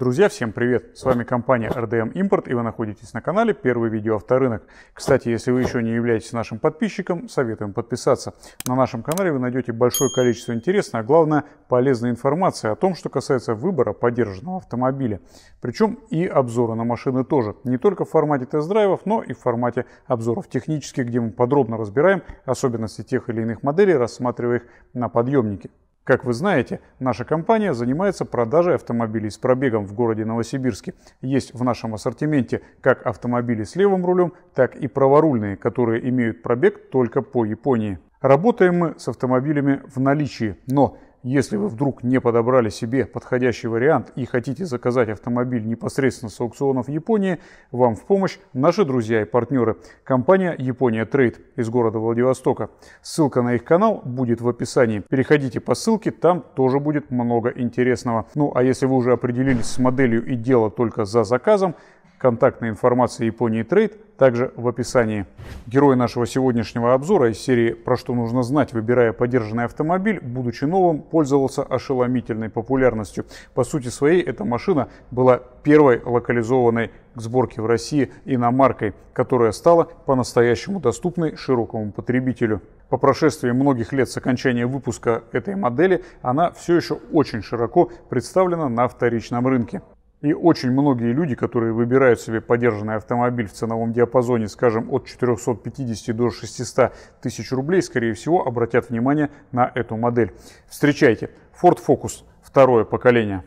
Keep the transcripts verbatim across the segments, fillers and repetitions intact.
Друзья, всем привет! С вами компания эр дэ эм Import, и вы находитесь на канале Первый видеоавторынок. Кстати, если вы еще не являетесь нашим подписчиком, советуем подписаться. На нашем канале вы найдете большое количество интересной, а главное полезной информации о том, что касается выбора подержанного автомобиля. Причем и обзоры на машины тоже. Не только в формате тест-драйвов, но и в формате обзоров технических, где мы подробно разбираем особенности тех или иных моделей, рассматривая их на подъемнике. Как вы знаете, наша компания занимается продажей автомобилей с пробегом в городе Новосибирске. Есть в нашем ассортименте как автомобили с левым рулем, так и праворульные, которые имеют пробег только по Японии. Работаем мы с автомобилями в наличии, но если вы вдруг не подобрали себе подходящий вариант и хотите заказать автомобиль непосредственно с аукционов Японии, вам в помощь наши друзья и партнеры. Компания Япония Трейд из города Владивостока. Ссылка на их канал будет в описании. Переходите по ссылке, там тоже будет много интересного. Ну а если вы уже определились с моделью и дело только за заказом, контактная информация Японии Трейд также в описании. Герой нашего сегодняшнего обзора из серии «Про что нужно знать, выбирая подержанный автомобиль», будучи новым, пользовался ошеломительной популярностью. По сути своей, эта машина была первой локализованной к сборке в России иномаркой, которая стала по-настоящему доступной широкому потребителю. По прошествии многих лет с окончания выпуска этой модели, она все еще очень широко представлена на вторичном рынке. И очень многие люди, которые выбирают себе подержанный автомобиль в ценовом диапазоне, скажем, от четырёхсот пятидесяти до шестисот тысяч рублей, скорее всего, обратят внимание на эту модель. Встречайте, Ford Focus второе поколение.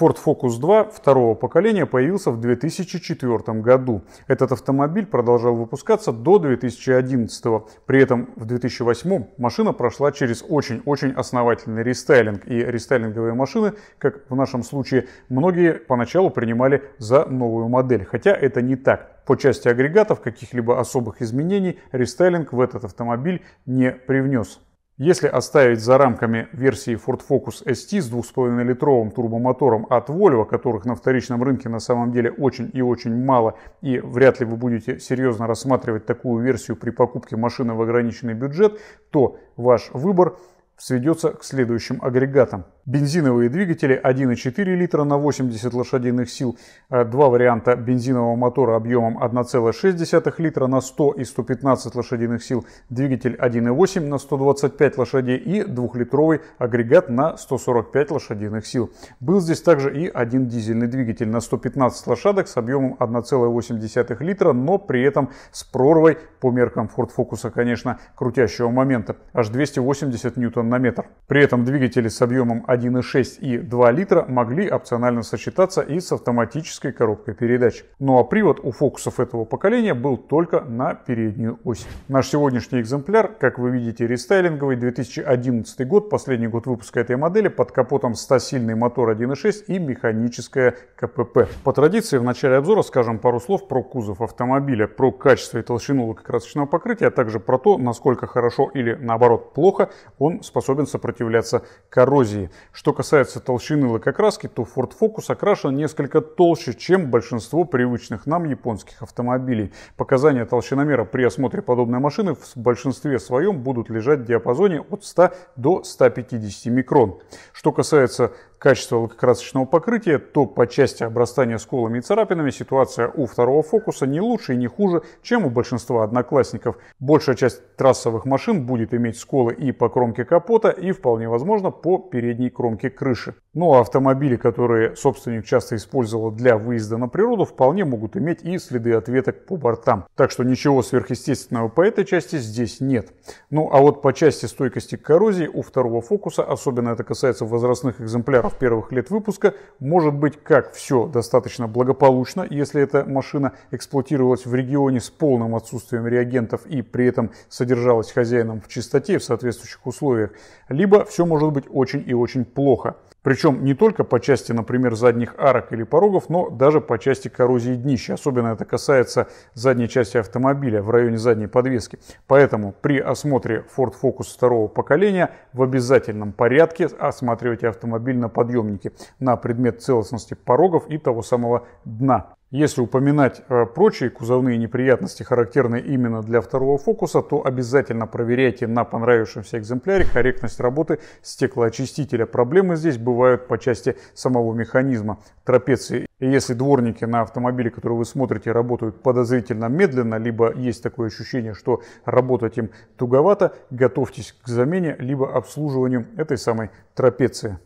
Ford Focus два второго поколения появился в две тысячи четвёртом году. Этот автомобиль продолжал выпускаться до две тысячи одиннадцатого. При этом в две тысячи восьмом машина прошла через очень-очень основательный рестайлинг. И рестайлинговые машины, как в нашем случае, многие поначалу принимали за новую модель. Хотя это не так. По части агрегатов каких-либо особых изменений рестайлинг в этот автомобиль не привнес. Если оставить за рамками версии Ford Focus эс ти с двух с половиной литровым турбомотором от Volvo, которых на вторичном рынке на самом деле очень и очень мало, и вряд ли вы будете серьезно рассматривать такую версию при покупке машины в ограниченный бюджет, то ваш выбор сведется к следующим агрегатам. Бензиновые двигатели один и четыре литра на восемьдесят лошадиных сил, два варианта бензинового мотора объемом один и шесть литра на сто и сто пятнадцать лошадиных сил, двигатель один и восемь на сто двадцать пять лошадей и двухлитровый агрегат на сто сорок пять лошадиных сил. Был здесь также и один дизельный двигатель на сто пятнадцать лошадок с объемом один и восемь литра, но при этом с прорвой, по меркам Ford Focus, конечно, крутящего момента, аж двести восемьдесят ньютон на метр. При этом двигатели с объемом один и шесть и два литра могли опционально сочетаться и с автоматической коробкой передач. Ну а привод у фокусов этого поколения был только на переднюю ось. Наш сегодняшний экземпляр, как вы видите, рестайлинговый, две тысячи одиннадцатый год, последний год выпуска этой модели, под капотом стосильный мотор один и шесть и механическое ка пэ пэ. По традиции в начале обзора скажем пару слов про кузов автомобиля, про качество и толщину лакокрасочного покрытия, а также про то, насколько хорошо или наоборот плохо он способен способен сопротивляться коррозии. Что касается толщины лакокраски, то Ford Focus окрашен несколько толще, чем большинство привычных нам японских автомобилей. Показания толщиномера при осмотре подобной машины в большинстве своем будут лежать в диапазоне от ста до ста пятидесяти микрон. Что касается качество лакокрасочного покрытия, то по части обрастания сколами и царапинами ситуация у второго фокуса не лучше и не хуже, чем у большинства одноклассников. Большая часть трассовых машин будет иметь сколы и по кромке капота, и вполне возможно по передней кромке крыши. Ну а автомобили, которые собственник часто использовал для выезда на природу, вполне могут иметь и следы от веток по бортам. Так что ничего сверхъестественного по этой части здесь нет. Ну а вот по части стойкости к коррозии у второго фокуса, особенно это касается возрастных экземпляров первых лет выпуска, может быть как все достаточно благополучно, если эта машина эксплуатировалась в регионе с полным отсутствием реагентов и при этом содержалась хозяином в чистоте и в соответствующих условиях, либо все может быть очень и очень плохо. Причем не только по части, например, задних арок или порогов, но даже по части коррозии днища. Особенно это касается задней части автомобиля, в районе задней подвески. Поэтому при осмотре Ford Focus второго поколения в обязательном порядке осматривайте автомобиль на подъемнике на предмет целостности порогов и того самого дна. Если упоминать прочие кузовные неприятности, характерные именно для второго фокуса, то обязательно проверяйте на понравившемся экземпляре корректность работы стеклоочистителя. Проблемы здесь бывают по части самого механизма трапеции. И если дворники на автомобиле, который вы смотрите, работают подозрительно медленно, либо есть такое ощущение, что работать им туговато, готовьтесь к замене, либо обслуживанию этой самой трапеции.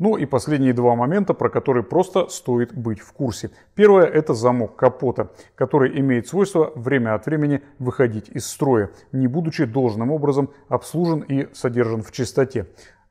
Ну и последние два момента, про которые просто стоит быть в курсе. Первое – это замок капота, который имеет свойство время от времени выходить из строя, не будучи должным образом обслужен и содержан в чистоте.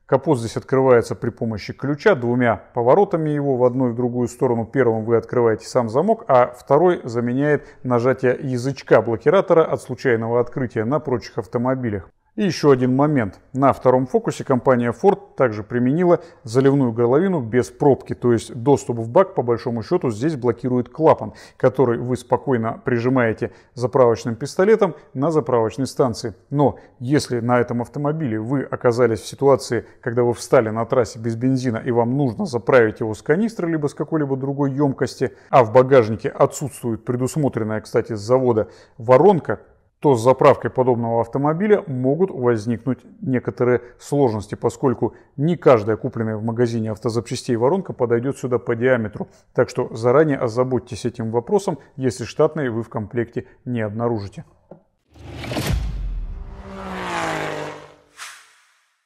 Капот здесь открывается при помощи ключа, двумя поворотами его в одну и в другую сторону. Первым вы открываете сам замок, а второй заменяет нажатие язычка блокиратора от случайного открытия на прочих автомобилях. И еще один момент. На втором фокусе компания Ford также применила заливную горловину без пробки, то есть доступ в бак по большому счету здесь блокирует клапан, который вы спокойно прижимаете заправочным пистолетом на заправочной станции. Но если на этом автомобиле вы оказались в ситуации, когда вы встали на трассе без бензина и вам нужно заправить его с канистры либо с какой-либо другой емкости, а в багажнике отсутствует предусмотренная, кстати, с завода воронка, то с заправкой подобного автомобиля могут возникнуть некоторые сложности, поскольку не каждая купленная в магазине автозапчастей воронка подойдет сюда по диаметру. Так что заранее озаботьтесь этим вопросом, если штатные вы в комплекте не обнаружите.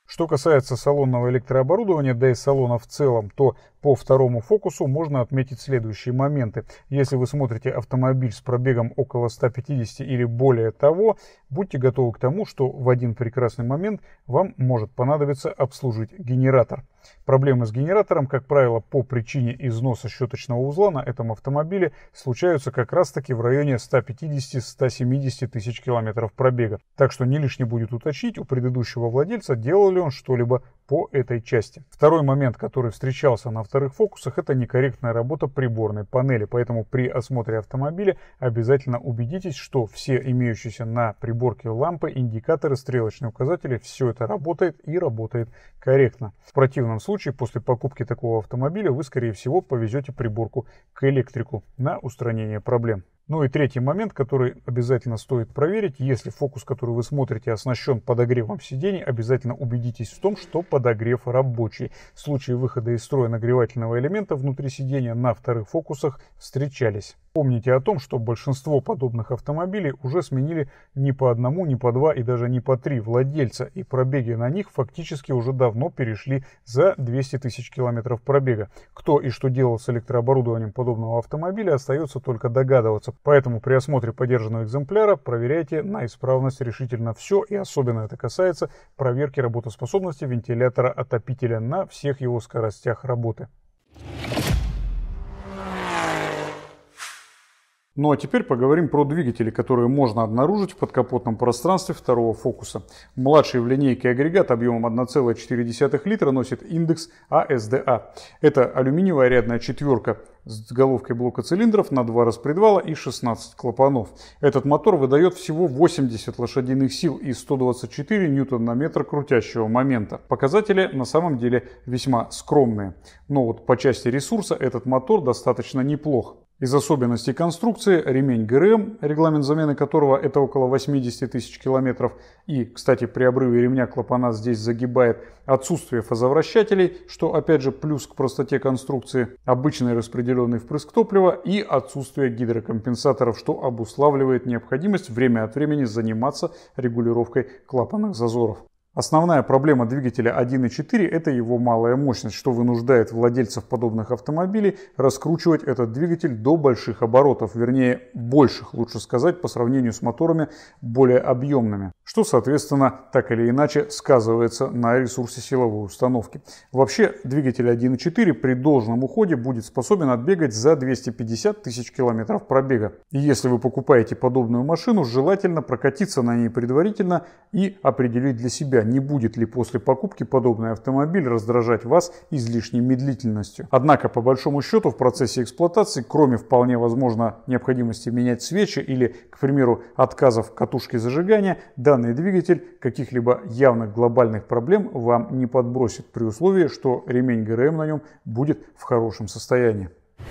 Что касается салонного электрооборудования, да и салона в целом, то по второму фокусу можно отметить следующие моменты. Если вы смотрите автомобиль с пробегом около ста пятидесяти или более того, будьте готовы к тому, что в один прекрасный момент вам может понадобиться обслужить генератор. Проблемы с генератором, как правило, по причине износа щеточного узла на этом автомобиле случаются как раз таки в районе ста пятидесяти — ста семидесяти тысяч километров пробега. Так что не лишне будет уточнить у предыдущего владельца, делал ли он что-либо по этой части. Второй момент, который встречался на вторых фокусах, это некорректная работа приборной панели. Поэтому при осмотре автомобиля обязательно убедитесь, что все имеющиеся на приборке лампы, индикаторы, стрелочные указатели, все это работает и работает корректно. В противном В данном случае после покупки такого автомобиля вы, скорее всего, повезете приборку к электрику на устранение проблем. Ну и третий момент, который обязательно стоит проверить. Если фокус, который вы смотрите, оснащен подогревом сидений, обязательно убедитесь в том, что подогрев рабочий. Случаи выхода из строя нагревательного элемента внутри сидения на вторых фокусах встречались. Помните о том, что большинство подобных автомобилей уже сменили не по одному, не по два и даже не по три владельца. И пробеги на них фактически уже давно перешли за двести тысяч километров пробега. Кто и что делал с электрооборудованием подобного автомобиля, остается только догадываться. Поэтому при осмотре подержанного экземпляра проверяйте на исправность решительно все, и особенно это касается проверки работоспособности вентилятора-отопителя на всех его скоростях работы. Ну а теперь поговорим про двигатели, которые можно обнаружить в подкапотном пространстве второго фокуса. Младший в линейке агрегат объемом одна целая четыре десятых литра носит индекс А С Д А. Это алюминиевая рядная четверка с головкой блока цилиндров на два распредвала и шестнадцать клапанов. Этот мотор выдает всего восемьдесят лошадиных сил и сто двадцать четыре ньютон-метра крутящего момента. Показатели на самом деле весьма скромные. Но вот по части ресурса этот мотор достаточно неплох. Из особенностей конструкции ремень Г Р М, регламент замены которого это около восьмидесяти тысяч километров, и, кстати, при обрыве ремня клапана здесь загибает, отсутствие фазовращателей, что опять же плюс к простоте конструкции, обычный распределенный впрыск топлива и отсутствие гидрокомпенсаторов, что обуславливает необходимость время от времени заниматься регулировкой клапанных зазоров. Основная проблема двигателя один и четыре – это его малая мощность, что вынуждает владельцев подобных автомобилей раскручивать этот двигатель до больших оборотов, вернее больших, лучше сказать, по сравнению с моторами более объемными, что, соответственно, так или иначе сказывается на ресурсе силовой установки. Вообще, двигатель один и четыре при должном уходе будет способен отбегать за двести пятьдесят тысяч километров пробега. И если вы покупаете подобную машину, желательно прокатиться на ней предварительно и определить для себя, не будет ли после покупки подобный автомобиль раздражать вас излишней медлительностью. Однако, по большому счету, в процессе эксплуатации, кроме вполне возможно необходимости менять свечи или, к примеру, отказов катушки зажигания, данный двигатель каких-либо явных глобальных проблем вам не подбросит, при условии, что ремень Г Р М на нем будет в хорошем состоянии.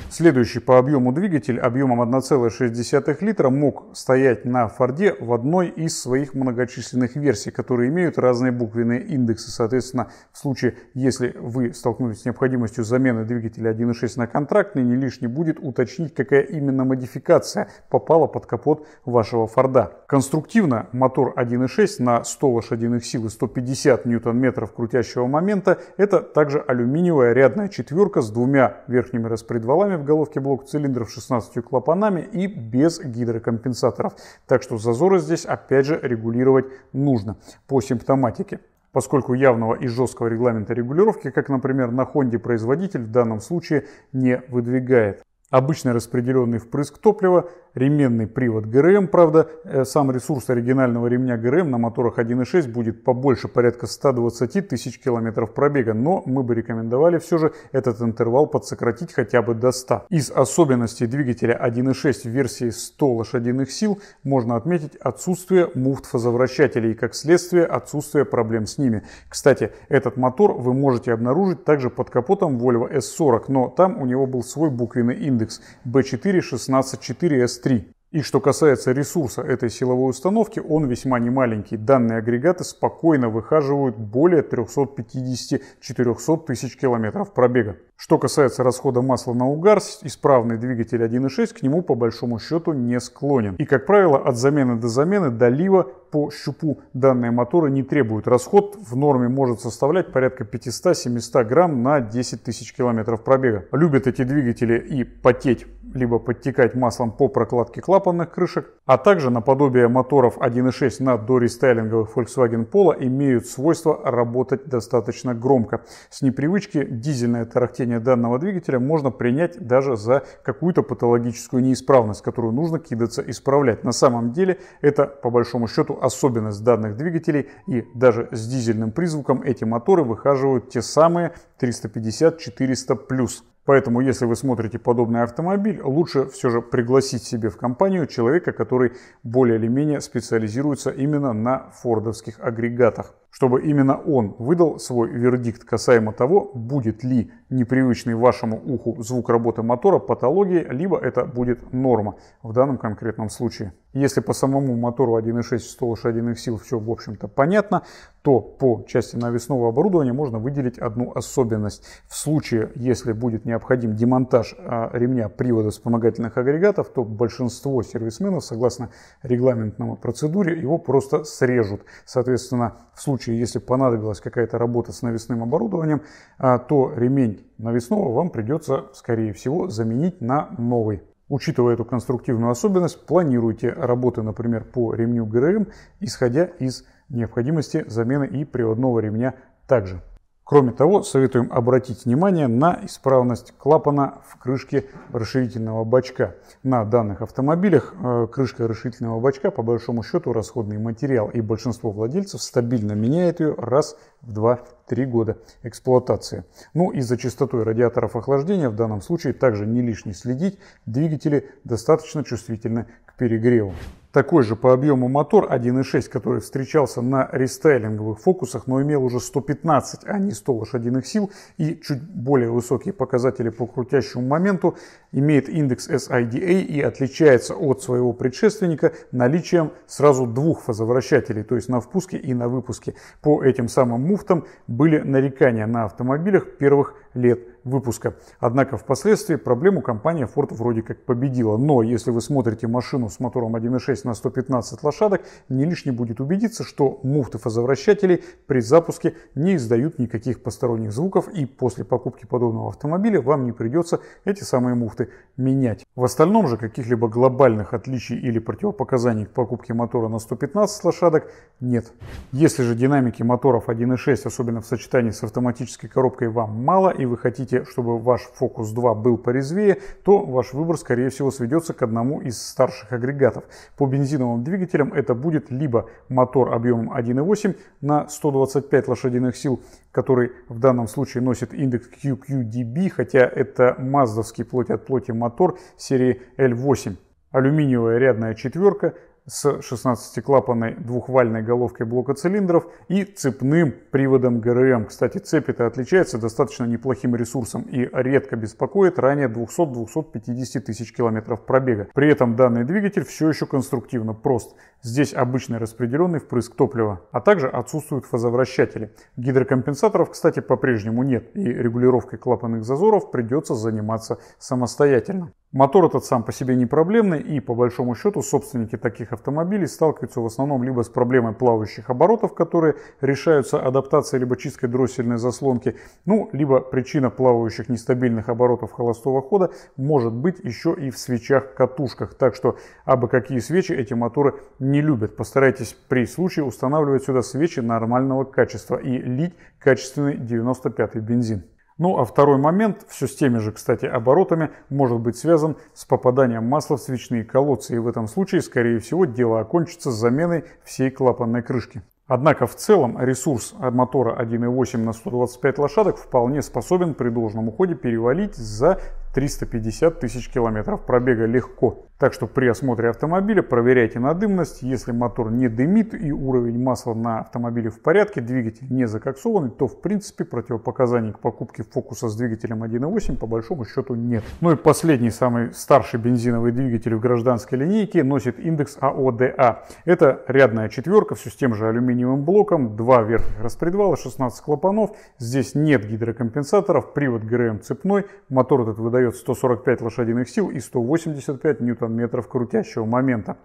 Следующий по объему двигатель объемом одна целая шесть десятых литра мог стоять на Форде в одной из своих многочисленных версий, которые имеют разные буквенные индексы. Соответственно, в случае, если вы столкнулись с необходимостью замены двигателя один и шесть на контрактный, не лишне будет уточнить, какая именно модификация попала под капот вашего Форда. Конструктивно мотор один и шесть на сто лошадиных сил и сто пятьдесят ньютон-метров крутящего момента – это также алюминиевая рядная четверка с двумя верхними распредвалами в головке блока цилиндров, шестнадцатью клапанами и без гидрокомпенсаторов. Так что зазоры здесь опять же регулировать нужно по симптоматике. Поскольку явного и жесткого регламента регулировки, как, например, на Honda, производитель в данном случае не выдвигает. Обычный распределенный впрыск топлива, ременный привод ГРМ, правда, сам ресурс оригинального ремня ГРМ на моторах один и шесть будет побольше, порядка ста двадцати тысяч километров пробега, но мы бы рекомендовали все же этот интервал подсократить хотя бы до ста. Из особенностей двигателя один и шесть в версии сто лошадиных сил можно отметить отсутствие муфт-фазовращателей и, как следствие, отсутствие проблем с ними. Кстати, этот мотор вы можете обнаружить также под капотом Volvo эс сорок, но там у него был свой буквенный индекс. би четыре шестнадцать четыре эс три. И что касается ресурса этой силовой установки, он весьма немаленький. Данные агрегаты спокойно выхаживают более трёхсот пятидесяти — четырёхсот тысяч километров пробега. Что касается расхода масла на угар, исправный двигатель один и шесть к нему по большому счету не склонен. И, как правило, от замены до замены, до лива по щупу данные моторы не требуют. Расход в норме может составлять порядка пятисот-семисот грамм на десять тысяч километров пробега. Любят эти двигатели и потеть, либо подтекать маслом по прокладке клапанных крышек, а также наподобие моторов один и шесть на дорестайлинговых Volkswagen Polo имеют свойство работать достаточно громко. С непривычки дизельное тарахтение данного двигателя можно принять даже за какую-то патологическую неисправность, которую нужно кидаться исправлять. На самом деле это по большому счету особенность данных двигателей, и даже с дизельным призвуком эти моторы выхаживают те самые триста пятьдесят — четыреста плюс. Поэтому, если вы смотрите подобный автомобиль, лучше все же пригласить себе в компанию человека, который более или менее специализируется именно на фордовских агрегатах, чтобы именно он выдал свой вердикт касаемо того, будет ли непривычный вашему уху звук работы мотора патологией, либо это будет норма в данном конкретном случае. Если по самому мотору один и шесть сто лошадиных сил все, в общем-то, понятно, то по части навесного оборудования можно выделить одну особенность. В случае, если будет необходим демонтаж ремня привода вспомогательных агрегатов, то большинство сервисменов, согласно регламентной процедуре, его просто срежут. Соответственно, в случае, если понадобилась какая-то работа с навесным оборудованием, то ремень навесного вам придется, скорее всего, заменить на новый. Учитывая эту конструктивную особенность, планируйте работы, например, по ремню ГРМ, исходя из необходимости замены и приводного ремня также. Кроме того, советуем обратить внимание на исправность клапана в крышке расширительного бачка. На данных автомобилях крышка расширительного бачка по большому счету расходный материал, и большинство владельцев стабильно меняет ее раз в два-три года эксплуатации. Ну и за частотой радиаторов охлаждения в данном случае также не лишне следить. Двигатели достаточно чувствительны к перегреву. Такой же по объему мотор один и шесть, который встречался на рестайлинговых фокусах, но имел уже сто пятнадцать, а не сто лошадиных сил, и чуть более высокие показатели по крутящему моменту, имеет индекс сида и отличается от своего предшественника наличием сразу двух фазовращателей, то есть на впуске и на выпуске. По этим самым муфтам были нарекания на автомобилях первых лет выпуска. Однако впоследствии проблему компания Ford вроде как победила. Но если вы смотрите машину с мотором один и шесть на сто пятнадцать лошадок, не лишне будет убедиться, что муфты фазовращателей при запуске не издают никаких посторонних звуков, и после покупки подобного автомобиля вам не придется эти самые муфты менять. В остальном же каких-либо глобальных отличий или противопоказаний к покупке мотора на сто пятнадцать лошадок нет. Если же динамики моторов один и шесть, особенно в сочетании с автоматической коробкой, вам мало и вы хотите, чтобы ваш Фокус два был порезвее, то ваш выбор, скорее всего, сведется к одному из старших агрегатов. По бензиновым двигателям это будет либо мотор объемом один и восемь на сто двадцать пять лошадиных сил, который в данном случае носит индекс кью кью ди би, хотя это маздовский плоть от плоти мотор серии эль восемь. Алюминиевая рядная четверка с шестнадцатиклапанной двухвальной головкой блока цилиндров и цепным приводом ГРМ. Кстати, цепь-то отличается достаточно неплохим ресурсом и редко беспокоит ранее двухсот-двухсот пятидесяти тысяч километров пробега. При этом данный двигатель все еще конструктивно прост. Здесь обычный распределенный впрыск топлива, а также отсутствуют фазовращатели. Гидрокомпенсаторов, кстати, по-прежнему нет, и регулировкой клапанных зазоров придется заниматься самостоятельно. Мотор этот сам по себе не проблемный, и по большому счету собственники таких автомобилей сталкиваются в основном либо с проблемой плавающих оборотов, которые решаются адаптацией либо чисткой дроссельной заслонки, ну, либо причина плавающих нестабильных оборотов холостого хода может быть еще и в свечах-катушках. Так что абы какие свечи эти моторы не любят. Постарайтесь при случае устанавливать сюда свечи нормального качества и лить качественный девяносто пятый бензин. Ну а второй момент, все с теми же, кстати, оборотами, может быть связан с попаданием масла в свечные колодцы, и в этом случае, скорее всего, дело окончится с заменой всей клапанной крышки. Однако в целом ресурс мотора один и восемь на сто двадцать пять лошадок вполне способен при должном уходе перевалить за триста пятьдесят тысяч километров пробега легко. Так что при осмотре автомобиля проверяйте на дымность. Если мотор не дымит и уровень масла на автомобиле в порядке, двигатель не закоксованный, то в принципе противопоказаний к покупке фокуса с двигателем один и восемь по большому счету нет. Ну и последний, самый старший бензиновый двигатель в гражданской линейке носит индекс АОДА. Это рядная четверка, все с тем же алюминиевым блоком, два верхних распредвала, шестнадцать клапанов. Здесь нет гидрокомпенсаторов, привод ГРМ цепной, мотор этот выдает сто сорок пять лошадиных сил и сто восемьдесят пять ньютон-метров крутящего момента.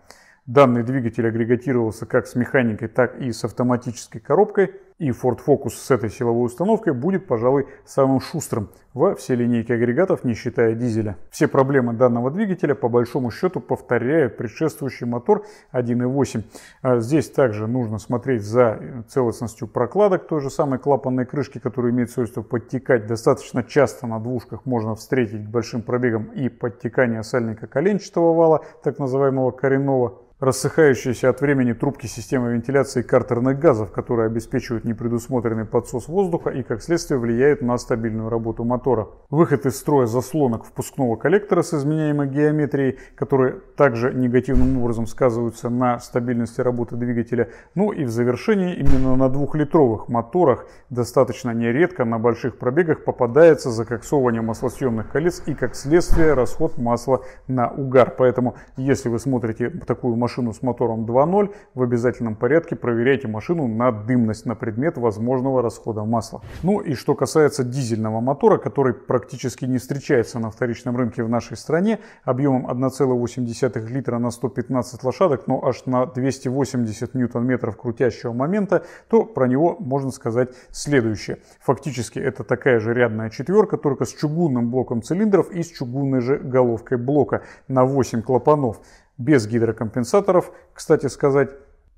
Данный двигатель агрегатировался как с механикой, так и с автоматической коробкой. И Ford Focus с этой силовой установкой будет, пожалуй, самым шустрым во всей линейке агрегатов, не считая дизеля. Все проблемы данного двигателя, по большому счету, повторяют предшествующий мотор один и восемь. Здесь также нужно смотреть за целостностью прокладок той же самой клапанной крышки, которая имеет свойство подтекать. Достаточно часто на двушках можно встретить к большим пробегам и подтекание сальника коленчатого вала, так называемого коренного. Рассыхающиеся от времени трубки системы вентиляции картерных газов, которые обеспечивают непредусмотренный подсос воздуха и, как следствие, влияют на стабильную работу мотора. Выход из строя заслонок впускного коллектора с изменяемой геометрией, которые также негативным образом сказываются на стабильности работы двигателя. Ну и в завершении именно на двухлитровых моторах достаточно нередко на больших пробегах попадается закоксовывание маслосъемных колец и, как следствие, расход масла на угар. Поэтому, если вы смотрите такую машину, машину с мотором два ноль, в обязательном порядке проверяйте машину на дымность, на предмет возможного расхода масла. Ну и что касается дизельного мотора, который практически не встречается на вторичном рынке в нашей стране, объемом одна целая восемь десятых литра на сто пятнадцать лошадок, но аж на двести восемьдесят ньютон-метров крутящего момента, то про него можно сказать следующее. Фактически это такая же рядная четверка, только с чугунным блоком цилиндров и с чугунной же головкой блока на восемь клапанов. Без гидрокомпенсаторов, кстати сказать,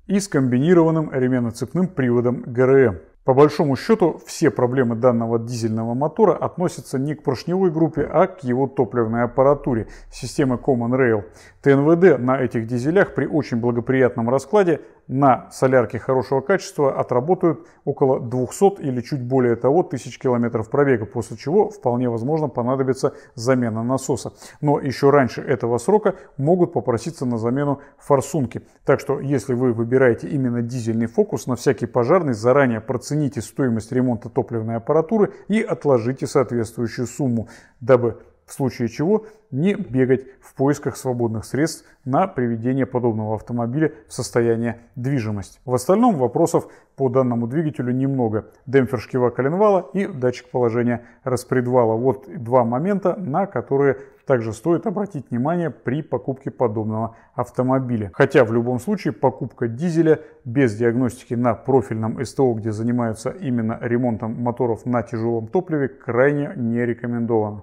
и с комбинированным ременно-цепным приводом ГРМ. По большому счету, все проблемы данного дизельного мотора относятся не к поршневой группе, а к его топливной аппаратуре системы Common Rail. ТНВД на этих дизелях при очень благоприятном раскладе на солярке хорошего качества отработают около двухсот или чуть более того тысяч километров пробега, после чего вполне возможно понадобится замена насоса. Но еще раньше этого срока могут попроситься на замену форсунки. Так что, если вы выбираете именно дизельный фокус, на всякий пожарный заранее процените стоимость ремонта топливной аппаратуры и отложите соответствующую сумму, дабы в случае чего не бегать в поисках свободных средств на приведение подобного автомобиля в состояние движимости. В остальном вопросов по данному двигателю немного. Демпфер шкива коленвала и датчик положения распредвала. Вот два момента, на которые также стоит обратить внимание при покупке подобного автомобиля. Хотя в любом случае покупка дизеля без диагностики на профильном СТО, где занимаются именно ремонтом моторов на тяжелом топливе, крайне не рекомендована.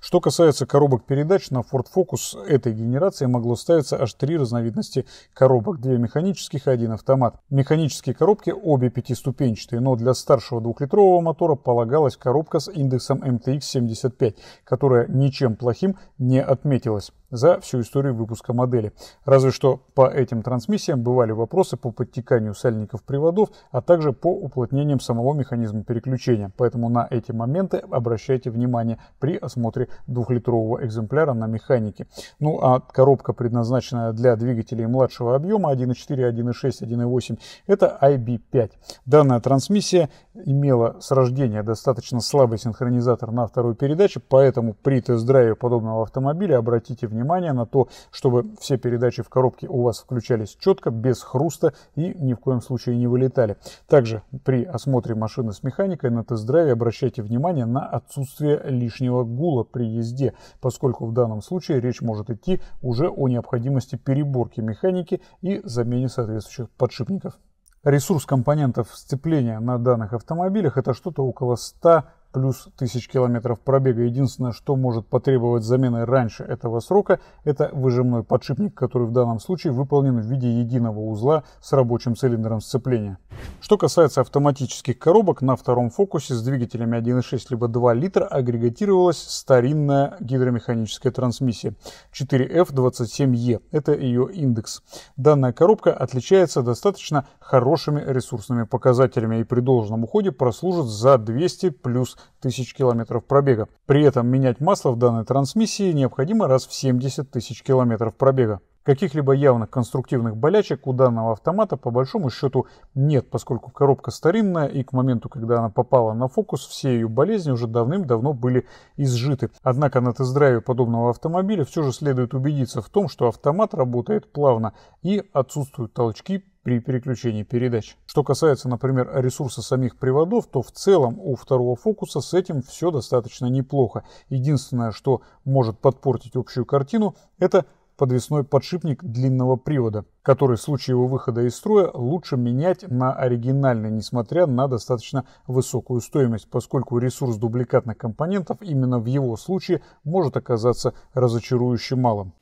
Что касается коробок передач, на Ford Focus этой генерации могло ставиться аж три разновидности коробок. Две механических и один автомат. Механические коробки обе пятиступенчатые, но для старшего двухлитрового мотора полагалась коробка с индексом эм тэ икс семьдесят пять, которая ничем плохим не отметилась. за всю историю выпуска модели. Разве что по этим трансмиссиям бывали вопросы по подтеканию сальников приводов, а также по уплотнениям самого механизма переключения. Поэтому на эти моменты обращайте внимание при осмотре двухлитрового экземпляра на механике. Ну а коробка, предназначенная для двигателей младшего объема один и четыре, один и шесть, один и восемь, это ай би пять. Данная трансмиссия имела с рождения достаточно слабый синхронизатор на второй передаче, поэтому при тест-драйве подобного автомобиля обратите внимание на то, чтобы все передачи в коробке у вас включались четко, без хруста и ни в коем случае не вылетали. Также при осмотре машины с механикой на тест-драйве обращайте внимание на отсутствие лишнего гула при езде, поскольку в данном случае речь может идти уже о необходимости переборки механики и замене соответствующих подшипников. Ресурс компонентов сцепления на данных автомобилях — это что-то около ста плюс тысяч километров пробега. Единственное, что может потребовать замены раньше этого срока, это выжимной подшипник, который в данном случае выполнен в виде единого узла с рабочим цилиндром сцепления. Что касается автоматических коробок, на втором фокусе с двигателями один и шесть либо два литра агрегатировалась старинная гидромеханическая трансмиссия четыре эф двадцать семь е. Это ее индекс. Данная коробка отличается достаточно хорошими ресурсными показателями и при должном уходе прослужит за двести плюс тысяч километров пробега. При этом менять масло в данной трансмиссии необходимо раз в семьдесят тысяч километров пробега. Каких-либо явных конструктивных болячек у данного автомата по большому счету нет, поскольку коробка старинная и к моменту, когда она попала на фокус, все ее болезни уже давным-давно были изжиты. Однако на тест-драйве подобного автомобиля все же следует убедиться в том, что автомат работает плавно и отсутствуют толчки при переключении передач. Что касается, например, ресурса самих приводов, то в целом у второго фокуса с этим все достаточно неплохо. Единственное, что может подпортить общую картину, это подвесной подшипник длинного привода, который в случае его выхода из строя лучше менять на оригинальный, несмотря на достаточно высокую стоимость, поскольку ресурс дубликатных компонентов именно в его случае может оказаться разочарующе малым.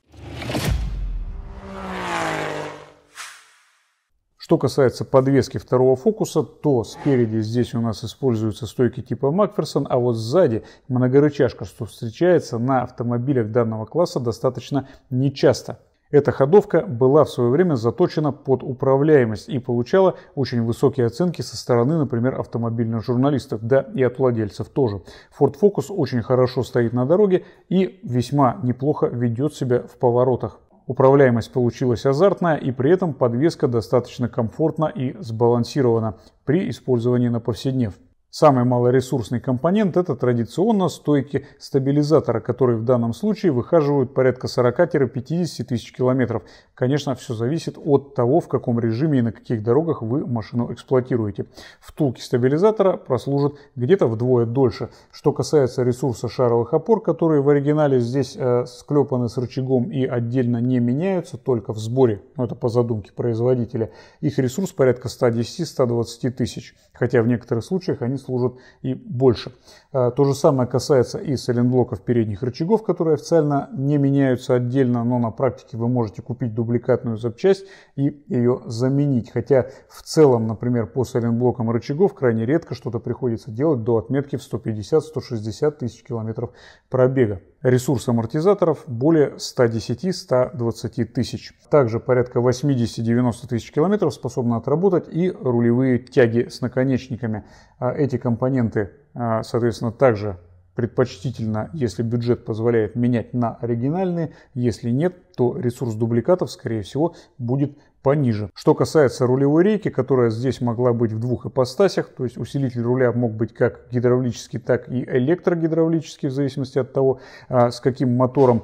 Что касается подвески второго фокуса, то спереди здесь у нас используются стойки типа Макферсон, а вот сзади многорычажка, что встречается на автомобилях данного класса достаточно нечасто. Эта ходовка была в свое время заточена под управляемость и получала очень высокие оценки со стороны, например, автомобильных журналистов, да и от владельцев тоже. Ford Focus очень хорошо стоит на дороге и весьма неплохо ведет себя в поворотах. Управляемость получилась азартная, и при этом подвеска достаточно комфортна и сбалансирована при использовании на повседнев. Самый малоресурсный компонент — это традиционно стойки стабилизатора, которые в данном случае выхаживают порядка сорока-пятидесяти тысяч километров. Конечно, все зависит от того, в каком режиме и на каких дорогах вы машину эксплуатируете. Втулки стабилизатора прослужат где-то вдвое дольше. Что касается ресурса шаровых опор, которые в оригинале здесь э, склепаны с рычагом и отдельно не меняются, только в сборе, ну, это по задумке производителя, их ресурс порядка ста десяти — ста двадцати тысяч, хотя в некоторых случаях они служат и больше. То же самое касается и сайлентблоков передних рычагов, которые официально не меняются отдельно, но на практике вы можете купить дубликатную запчасть и ее заменить. Хотя в целом, например, по сайлентблокам рычагов крайне редко что-то приходится делать до отметки в сто пятьдесят — сто шестьдесят тысяч километров пробега. Ресурс амортизаторов более ста десяти — ста двадцати тысяч. Также порядка восьмидесяти — девяноста тысяч километров способны отработать и рулевые тяги с наконечниками. Эти компоненты, соответственно, также предпочтительно, если бюджет позволяет, менять на оригинальные. Если нет, то ресурс дубликатов, скорее всего, будет пониже. Что касается рулевой рейки, которая здесь могла быть в двух ипостасях, то есть усилитель руля мог быть как гидравлический, так и электрогидравлический, в зависимости от того, с каким мотором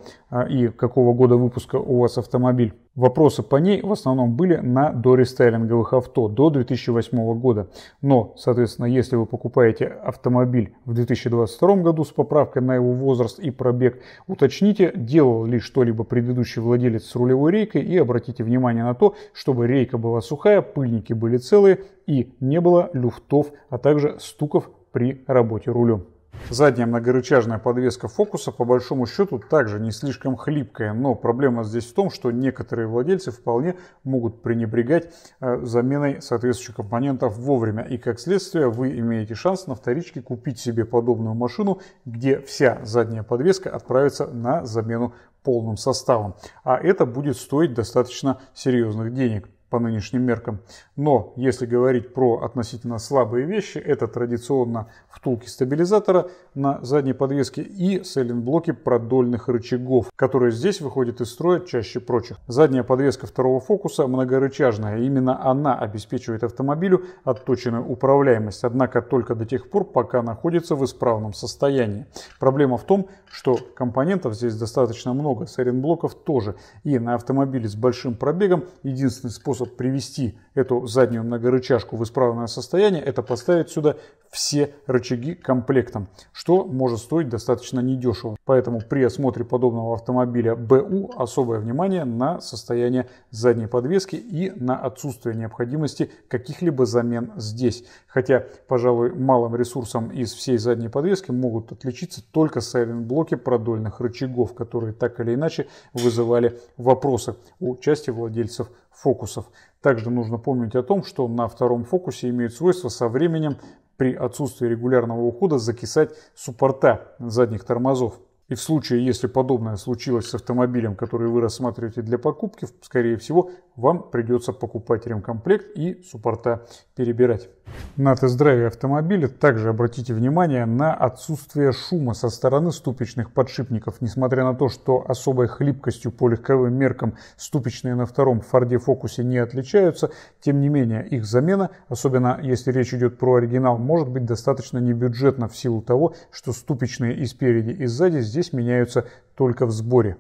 и какого года выпуска у вас автомобиль. Вопросы по ней в основном были на дорестайлинговых авто до две тысячи восьмого года. Но, соответственно, если вы покупаете автомобиль в две тысячи двадцать втором году с поправкой на его возраст и пробег, уточните, делал ли что-либо предыдущий владелец с рулевой рейкой, и обратите внимание на то, чтобы рейка была сухая, пыльники были целые и не было люфтов, а также стуков при работе рулем. Задняя многорычажная подвеска фокуса по большому счету также не слишком хлипкая, но проблема здесь в том, что некоторые владельцы вполне могут пренебрегать заменой соответствующих компонентов вовремя, и как следствие вы имеете шанс на вторичке купить себе подобную машину, где вся задняя подвеска отправится на замену полным составом. А это будет стоить достаточно серьезных денег по нынешним меркам. Но если говорить про относительно слабые вещи, это традиционно втулки стабилизатора на задней подвеске и сайлентблоки продольных рычагов, которые здесь выходят из строя чаще прочих. Задняя подвеска второго фокуса многорычажная. Именно она обеспечивает автомобилю отточенную управляемость, однако только до тех пор, пока находится в исправном состоянии. Проблема в том, что компонентов здесь достаточно много, сайлентблоков тоже. И на автомобиле с большим пробегом единственный способ привести эту заднюю многорычажку в исправное состояние — это поставить сюда все рычаги комплектом, что может стоить достаточно недешево. Поэтому при осмотре подобного автомобиля БУ особое внимание на состояние задней подвески и на отсутствие необходимости каких-либо замен здесь. Хотя, пожалуй, малым ресурсом из всей задней подвески могут отличиться только сайлентблоки продольных рычагов, которые так или иначе вызывали вопросы у части владельцев фокусов. Также нужно помнить о том, что на втором фокусе имеют свойство со временем при отсутствии регулярного ухода закисать суппорта задних тормозов. И в случае, если подобное случилось с автомобилем, который вы рассматриваете для покупки, скорее всего, вам придется покупать ремкомплект и суппорта перебирать. На тест-драйве автомобиля также обратите внимание на отсутствие шума со стороны ступичных подшипников. Несмотря на то, что особой хлипкостью по легковым меркам ступичные на втором Форде Фокусе не отличаются, тем не менее их замена, особенно если речь идет про оригинал, может быть достаточно небюджетна в силу того, что ступичные и спереди, и сзади здесь меняются только в сборе.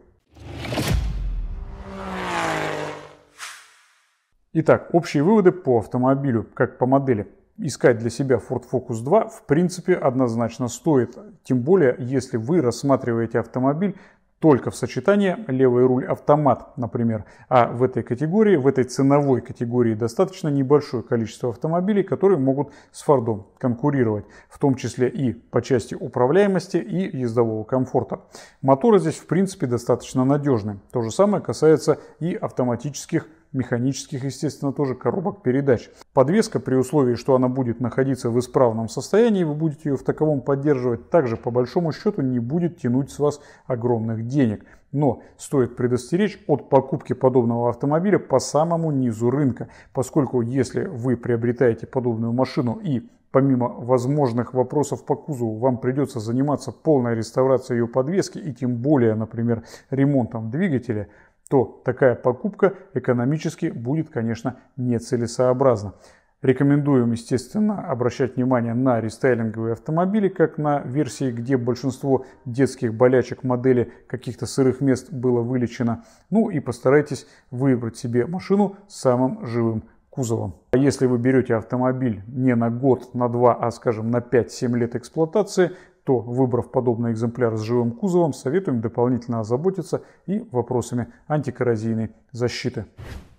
Итак, общие выводы по автомобилю, как по модели. Искать для себя Ford Focus два в принципе однозначно стоит, тем более если вы рассматриваете автомобиль только в сочетании левый руль-автомат, например. А в этой категории, в этой ценовой категории достаточно небольшое количество автомобилей, которые могут с Фордом конкурировать, в том числе и по части управляемости и ездового комфорта. Моторы здесь, в принципе, достаточно надежны. То же самое касается и автоматических, механических, естественно, тоже коробок передач. Подвеска, при условии, что она будет находиться в исправном состоянии, вы будете ее в таковом поддерживать, также по большому счету не будет тянуть с вас огромных денег. Но стоит предостеречь от покупки подобного автомобиля по самому низу рынка, поскольку если вы приобретаете подобную машину и помимо возможных вопросов по кузову вам придется заниматься полной реставрацией ее подвески и тем более, например, ремонтом двигателя, то такая покупка экономически будет, конечно, нецелесообразна. Рекомендуем, естественно, обращать внимание на рестайлинговые автомобили, как на версии, где большинство детских болячек модели, каких-то сырых мест было вылечено. Ну и постарайтесь выбрать себе машину с самым живым кузовом. А если вы берете автомобиль не на год, на два, а, скажем, на пять-семь лет эксплуатации, то, выбрав подобный экземпляр с живым кузовом, советуем дополнительно озаботиться и вопросами антикоррозийной защиты.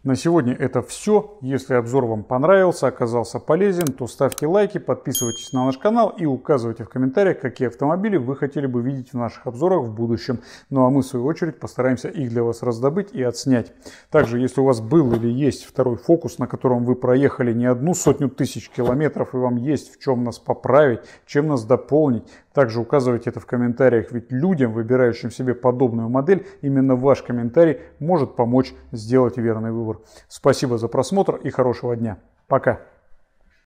На сегодня это все. Если обзор вам понравился, оказался полезен, то ставьте лайки, подписывайтесь на наш канал и указывайте в комментариях, какие автомобили вы хотели бы видеть в наших обзорах в будущем. Ну а мы, в свою очередь, постараемся их для вас раздобыть и отснять. Также, если у вас был или есть второй фокус, на котором вы проехали не одну сотню тысяч километров и вам есть в чем нас поправить, чем нас дополнить, также указывайте это в комментариях, ведь людям, выбирающим себе подобную модель, именно ваш комментарий может помочь сделать верный выбор. Спасибо за просмотр и хорошего дня. Пока!